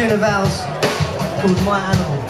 tune of ours called My Animal.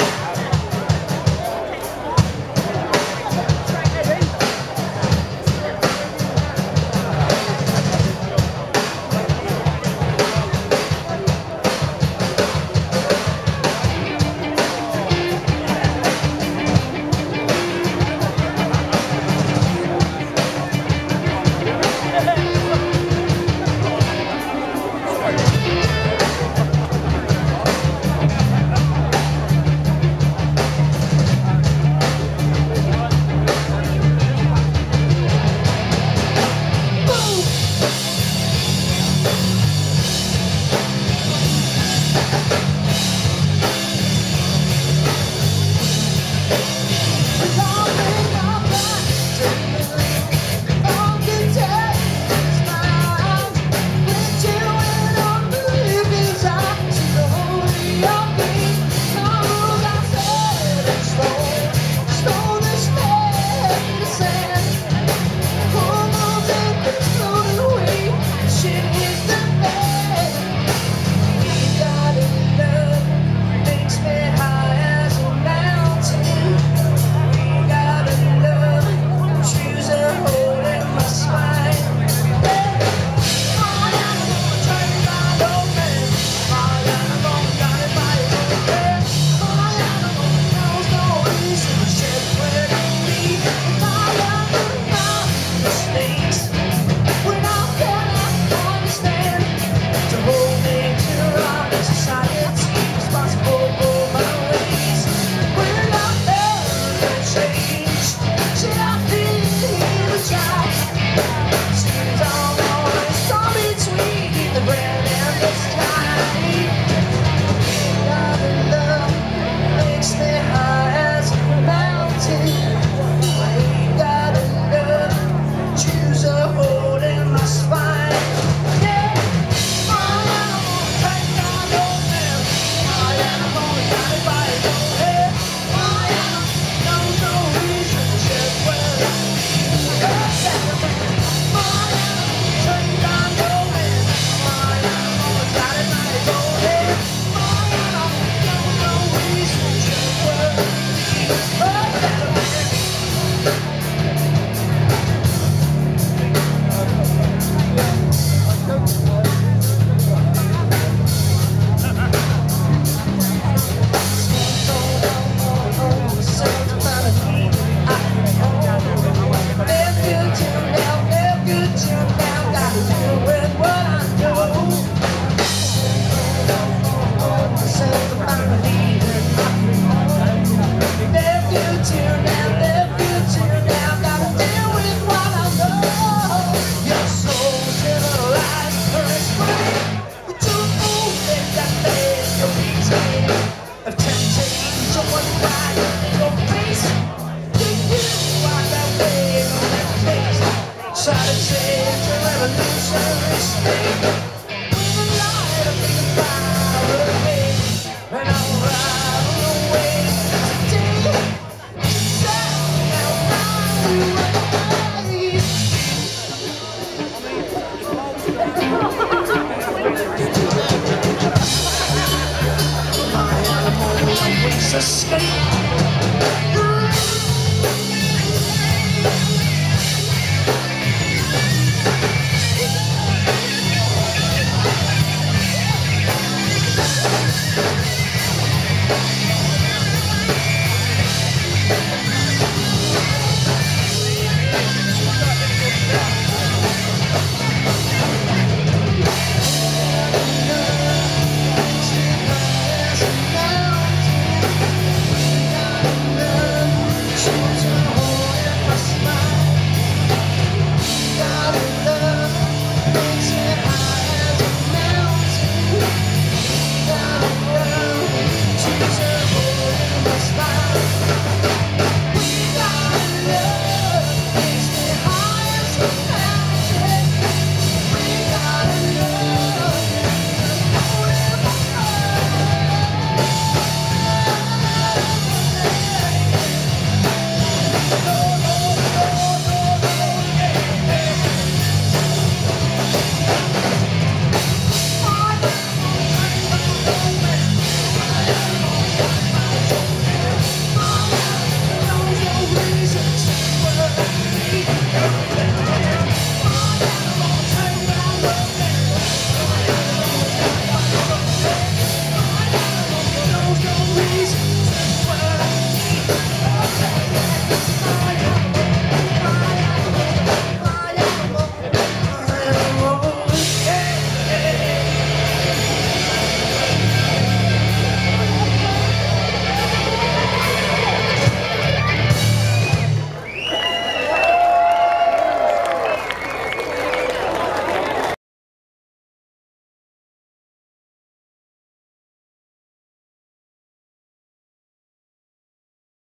Escape.